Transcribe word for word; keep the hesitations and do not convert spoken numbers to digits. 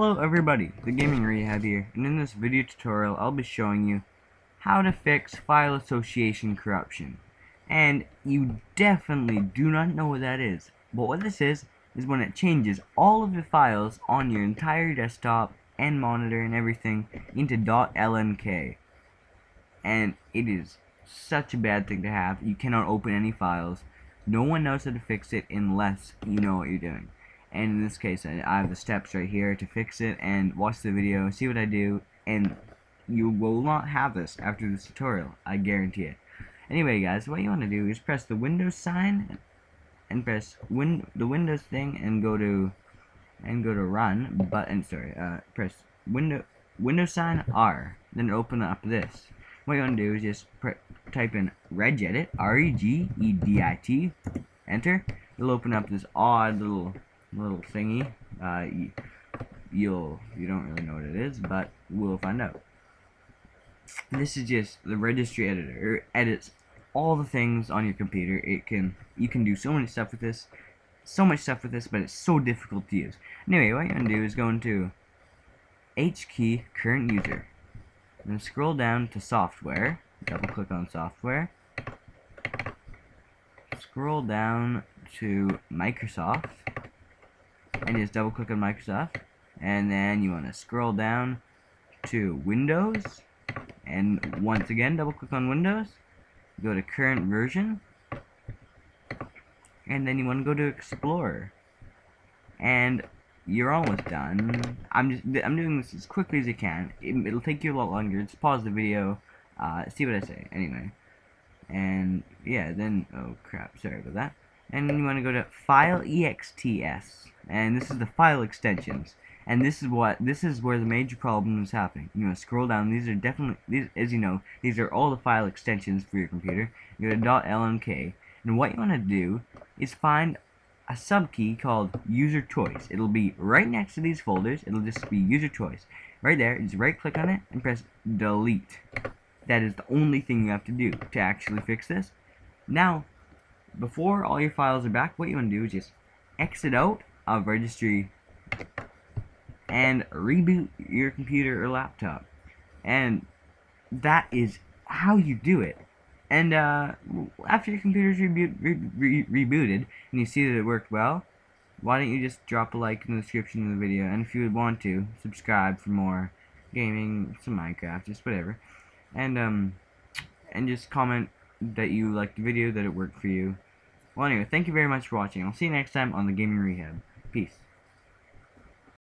Hello everybody, the Gaming Rehab here, and in this video tutorial I'll be showing you how to fix file association corruption. And you definitely do not know what that is, but what this is, is when it changes all of the files on your entire desktop and monitor and everything into .lnk. And it is such a bad thing to have. You cannot open any files. No one knows how to fix it unless you know what you're doing. And in this case, I have the steps right here to fix it, and watch the video, see what I do, and you will not have this after this tutorial, I guarantee it. Anyway guys, what you want to do is press the Windows sign, and press win the Windows thing, and go to, and go to Run button, sorry, uh, press window, Windows sign R, then open up this. What you want to do is just pre type in regedit, R E G E D I T, enter, it'll open up this odd little little thingy. uh, you, you'll you don't really know what it is, but we'll find out. This is just the registry editor. It edits all the things on your computer. It can you can do so many stuff with this, so much stuff with this, but it's so difficult to use. Anyway, what you're gonna do is go into H key current user and scroll down to software. Double click on software. Scroll down to Microsoft. And just double click on Microsoft, and then you want to scroll down to Windows, and once again double click on Windows, go to current version, and then you want to go to Explorer, and you're almost done. I'm just I'm doing this as quickly as I can. It, it'll take you a lot longer. Just pause the video, uh, see what I say anyway, and yeah, then oh crap, sorry about that. And then you want to go to FileExts, and this is the file extensions, and this is what this is where the major problem is happening. You want to scroll down. These are definitely these, as you know, these are all the file extensions for your computer. You go to .lnk, and what you want to do is find a subkey called User Choice. It'll be right next to these folders. It'll just be User Choice right there. Just right click on it and press Delete. That is the only thing you have to do to actually fix this. Now, before all your files are back, what you want to do is just exit out of registry and reboot your computer or laptop, and that is how you do it. And uh, after your computer's reboot, re re rebooted and you see that it worked well, why don't you just drop a like in the description of the video, and if you would want to, subscribe for more gaming, some Minecraft, just whatever, and um, and just comment that you liked the video, that it worked for you. Well, anyway, thank you very much for watching. I'll see you next time on The Gaming Rehab. Peace.